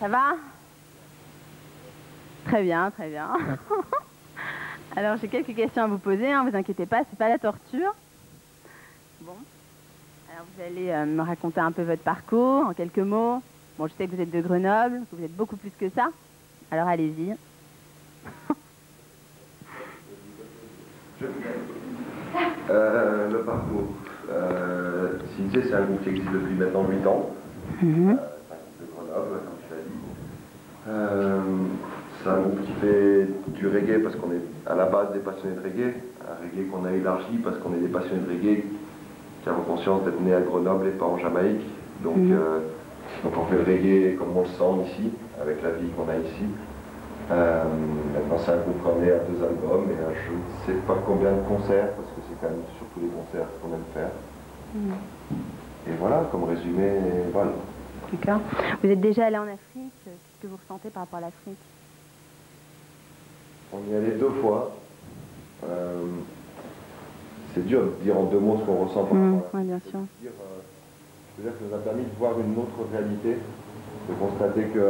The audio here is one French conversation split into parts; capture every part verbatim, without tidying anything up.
Ça va? Très bien, très bien. Alors j'ai quelques questions à vous poser, hein, vous inquiétez pas, c'est pas la torture. Bon, alors vous allez euh, me raconter un peu votre parcours en quelques mots. Bon, je sais que vous êtes de Grenoble, que vous êtes beaucoup plus que ça, alors allez-y. Euh, le parcours, euh, C I N C, c'est un groupe qui existe depuis maintenant huit ans. Mm-hmm. euh, c'est un groupe de Grenoble, comme tu l'as dit. Euh, c'est un groupe qui fait du reggae parce qu'on est à la base des passionnés de reggae. Un reggae qu'on a élargi parce qu'on est des passionnés de reggae qui avons conscience d'être nés à Grenoble et pas en Jamaïque. Donc, mm-hmm. euh, donc on fait le reggae comme on le sent ici, avec la vie qu'on a ici. Euh, maintenant c'est un groupe qu'on est à deux albums et à je ne sais pas combien de concerts parce que c'est quand même surtout les concerts qu'on aime faire. Mmh. Et voilà, comme résumé, voilà. D'accord. Vous êtes déjà allé en Afrique, qu'est-ce que vous ressentez par rapport à l'Afrique? On y est allé deux fois. Euh, c'est dur de dire en deux mots ce qu'on ressent par mmh, rapport à l'Afrique. Oui, bien sûr. Dire, euh, je veux dire que ça nous a permis de voir une autre réalité, de constater que...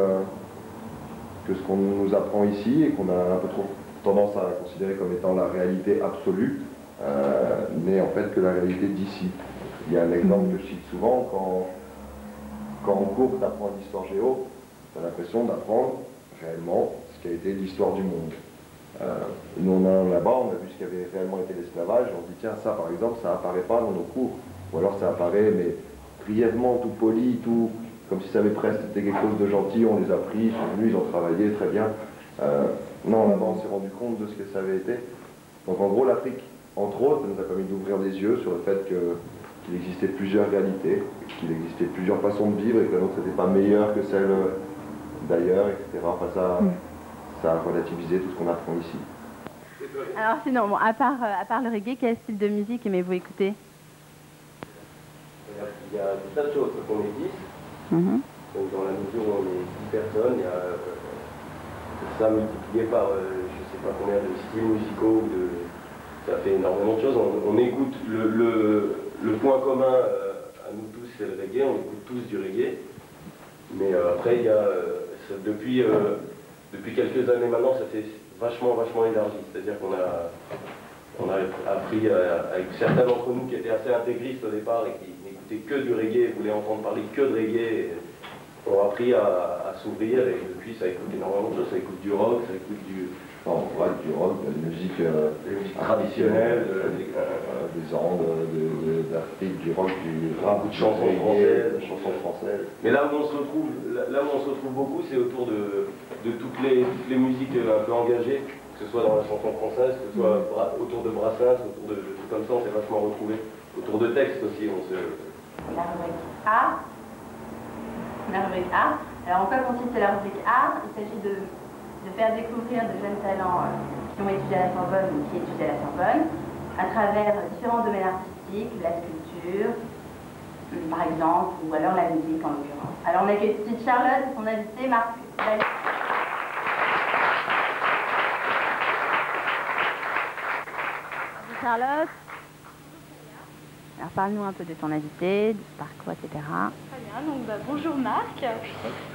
que ce qu'on nous apprend ici et qu'on a un peu trop tendance à considérer comme étant la réalité absolue, euh, mais en fait que la réalité d'ici. Il y a un exemple que je cite souvent, quand, quand en cours t'apprends l'histoire géo, t'as l'impression d'apprendre réellement ce qui a été l'histoire du monde. Euh, nous on a là-bas, on a vu ce qui avait réellement été l'esclavage, on se dit tiens ça par exemple ça apparaît pas dans nos cours, ou alors ça apparaît mais brièvement, tout poli, tout... comme si ça avait presque été quelque chose de gentil, on les a pris, ils sont venus, ils ont travaillé, très bien. Euh, non, là-bas, on s'est rendu compte de ce que ça avait été. Donc en gros, l'Afrique, entre autres, nous a permis d'ouvrir les yeux sur le fait que, qu'il existait plusieurs réalités, qu'il existait plusieurs façons de vivre et que la nôtre n'était pas meilleure que celle d'ailleurs, et cetera. Enfin, ça, ça a relativisé tout ce qu'on apprend ici. Alors sinon, bon, à, part, à part le reggae, quel style de musique aimez-vous écouter? Il y a tout un tas de choses qu'on existe. Mmh. Donc dans la mesure où on est dix personnes, il y a euh, ça multiplié par euh, je sais pas combien de styles musicaux, de, ça fait énormément de choses. On, on écoute le, le, le point commun euh, à nous tous c'est le reggae, on écoute tous du reggae. Mais euh, après il y a, euh, ça, depuis, euh, depuis quelques années maintenant ça s'est vachement vachement élargi. C'est-à-dire qu'on a, on a appris euh, avec certains d'entre nous qui étaient assez intégristes au départ et qui que du reggae, voulait entendre parler que de reggae, on a appris à, à s'ouvrir et depuis ça écoute énormément de choses, ça écoute du rock, ça écoute du, enfin, ouais, du rock, de la musique euh, traditionnelle, de, de, euh, des Andes, d'Afrique, de, de, du rock, du rap, de chansons françaises, de chansons françaises. Mais là où on se retrouve, là où on se retrouve beaucoup, c'est autour de, de toutes, les, toutes les musiques un peu engagées, que ce soit dans la chanson française, que ce soit bra, autour de Brassens, autour de, de tout comme ça, on s'est vachement retrouvé. Autour de textes aussi, on se... La rubrique A. La rubrique A. Alors en quoi consiste la rubrique A? Il s'agit de, de faire découvrir de jeunes talents euh, qui ont étudié à la Sorbonne ou qui étudient à la Sorbonne à travers différents domaines artistiques, la sculpture, euh, par exemple, ou alors la musique en l'occurrence. Alors on accueille tout de suite Charlotte et son invité Marc Kowalczyk. Charlotte. Alors parle-nous un peu de ton invité, du parcours, et cetera. Très bien, donc bah, bonjour Marc.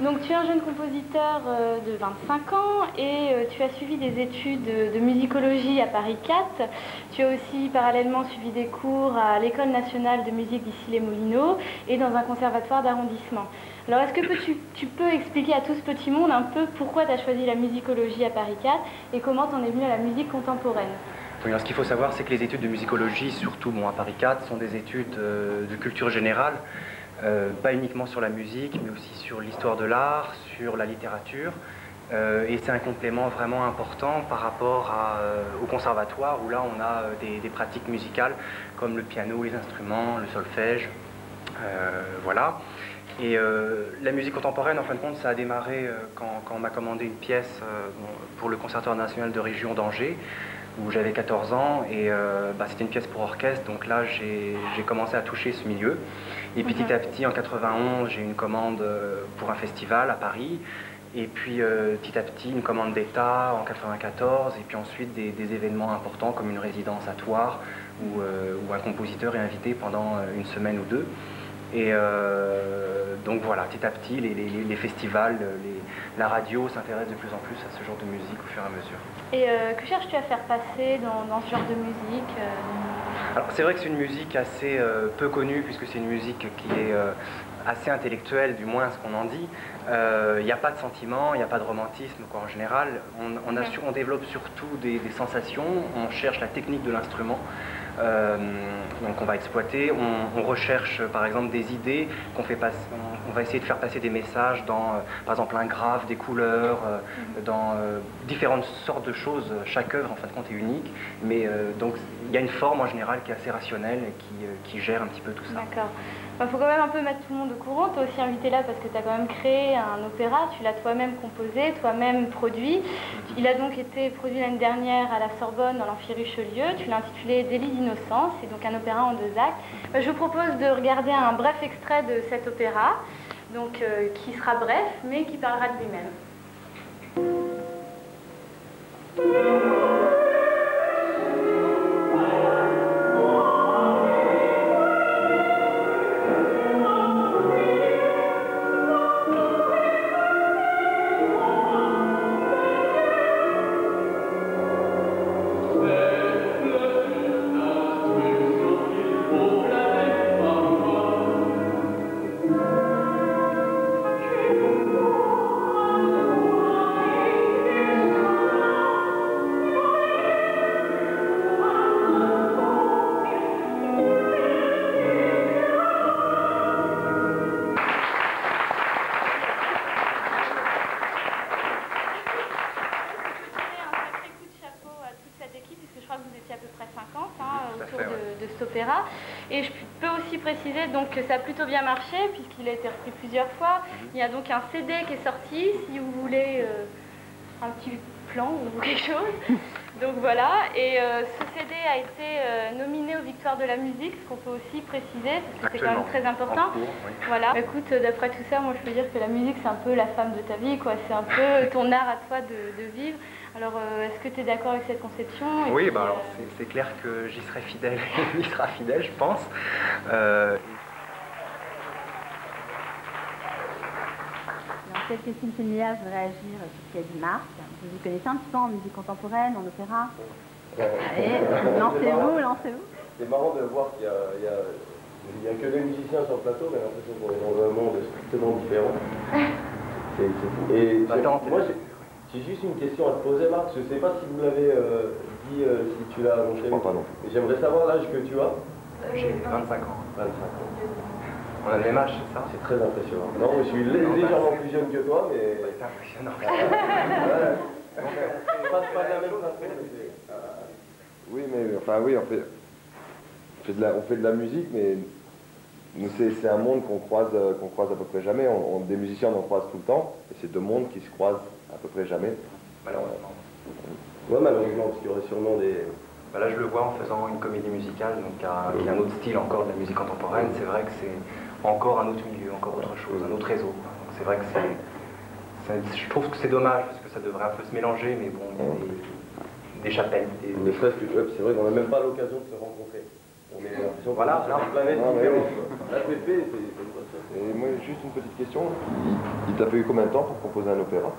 Donc tu es un jeune compositeur euh, de vingt-cinq ans et euh, tu as suivi des études de musicologie à Paris quatre. Tu as aussi parallèlement suivi des cours à l'École nationale de musique d'Issy-les-Moulineaux et dans un conservatoire d'arrondissement. Alors est-ce que tu, tu peux expliquer à tout ce petit monde un peu pourquoi tu as choisi la musicologie à Paris quatre et comment tu en es venu à la musique contemporaine? Alors, ce qu'il faut savoir, c'est que les études de musicologie, surtout bon, à Paris quatre, sont des études euh, de culture générale, euh, pas uniquement sur la musique, mais aussi sur l'histoire de l'art, sur la littérature. Euh, et c'est un complément vraiment important par rapport à, euh, au conservatoire, où là, on a euh, des, des pratiques musicales, comme le piano, les instruments, le solfège, euh, voilà. Et euh, la musique contemporaine, en fin de compte, ça a démarré euh, quand, quand on m'a commandé une pièce euh, pour le Conservatoire national de région d'Angers, où j'avais quatorze ans et euh, bah, c'était une pièce pour orchestre, donc là j'ai commencé à toucher ce milieu. Et okay. Petit à petit, en quatre-vingt-onze, j'ai eu une commande pour un festival à Paris, et puis euh, petit à petit une commande d'État en quatre-vingt-quatorze, et puis ensuite des, des événements importants comme une résidence à Toire, où, euh, où un compositeur est invité pendant une semaine ou deux. Et euh, donc voilà, petit à petit, les, les, les festivals, les, la radio s'intéresse de plus en plus à ce genre de musique au fur et à mesure. Et euh, que cherches-tu à faire passer dans, dans ce genre de musique? Alors c'est vrai que c'est une musique assez euh, peu connue, puisque c'est une musique qui est euh, assez intellectuelle, du moins ce qu'on en dit. Il euh, n'y a pas de sentiment, il n'y a pas de romantisme quoi, en général. On, on, a, on développe surtout des, des sensations, on cherche la technique de l'instrument. Euh, donc on va exploiter, on, on recherche par exemple des idées qu'on fait passer, on, on va essayer de faire passer des messages dans euh, par exemple un graphe, des couleurs, euh, dans euh, différentes sortes de choses. Chaque œuvre en fin de compte est unique, mais euh, donc il y a une forme en général qui est assez rationnelle et qui, euh, qui gère un petit peu tout ça. D'accord. Il faut quand même un peu mettre tout le monde au courant. Tu es aussi invité là parce que tu as quand même créé un opéra, tu l'as toi-même composé, toi-même produit. Il a donc été produit l'année dernière à la Sorbonne dans l'amphi Richelieu. Tu l'as intitulé Délit d'Innocence, c'est donc un opéra en deux actes. Je vous propose de regarder un bref extrait de cet opéra, donc, euh, qui sera bref mais qui parlera de lui-même. Et je peux aussi préciser donc, que ça a plutôt bien marché, puisqu'il a été repris plusieurs fois. Il y a donc un C D qui est sorti, si vous voulez euh, un petit plan ou quelque chose. Donc voilà, et euh, ce C D a été euh, nominé aux Victoires de la musique, ce qu'on peut aussi préciser, parce que c'est quand même très important. Cours, oui. Voilà. Bah, écoute, d'après tout ça, moi je peux dire que la musique c'est un peu la femme de ta vie, quoi. C'est un peu ton art à toi de, de vivre. Alors, euh, est-ce que tu es d'accord avec cette conception? Et oui, puis, bah, alors euh... c'est clair que j'y serai fidèle, il sera fidèle, je pense. Euh... Quelle question de cinéaste veut réagir sur ce qu'a dit Marc? Vous vous connaissez un petit peu en musique contemporaine, en opéra? Allez, lancez-vous, lancez-vous. C'est marrant de voir qu'il n'y a, a, a que deux musiciens sur le plateau, mais l'impression qu'on est dans un monde strictement différent. Et, et attends, moi j'ai juste une question à te poser, Marc. Je ne sais pas si vous l'avez euh, dit, euh, si tu l'as annoncé. Je ne crois pas non plus. J'aimerais savoir l'âge que tu as. J'ai vingt-cinq ans. vingt-cinq ans. On a le même âge, c'est ça? C'est très impressionnant. Non, je suis légèrement plus jeune que toi, mais... C'est impressionnant. On passe pas de la même chose après, mais oui, mais enfin, oui, on fait, on fait, de, la, on fait de la musique, mais c'est un monde qu'on croise, qu'on croise à peu près jamais. On, on, des musiciens, on en croise tout le temps, et c'est deux mondes qui se croisent à peu près jamais. Malheureusement. Ouais, malheureusement, parce qu'il y aurait sûrement des... Bah là, je le vois en faisant une comédie musicale, donc un, qui est un autre style encore de la musique contemporaine. C'est vrai que c'est encore un autre milieu, encore autre chose, un autre réseau. C'est vrai que c'est... Je trouve que c'est dommage, parce que ça devrait un peu se mélanger, mais bon, il y a des, des chapelles. Des... Mais presque, c'est vrai qu'on n'a même pas l'occasion de se rencontrer. On est l'impression voilà, là, on planète différente. La P P, c'est... Et moi, juste une petite question. Il t'a fallu combien de temps pour composer un opéra?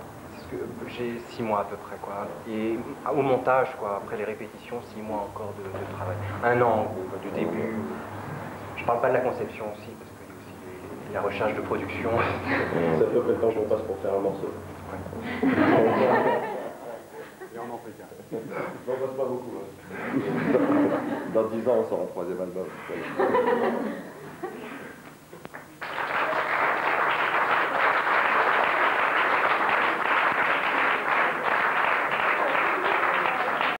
J'ai six mois à peu près, quoi. Et au montage, quoi, après les répétitions, six mois encore de, de travail. Un an, quoi, du début. Je parle pas de la conception aussi, parce qu'il y a aussi la recherche de production. C'est à peu près le temps que je passe pour faire un morceau. Ouais. Et on en fait qu'un. On n'en passe pas beaucoup. Hein. Dans dix ans, on sort en troisième album.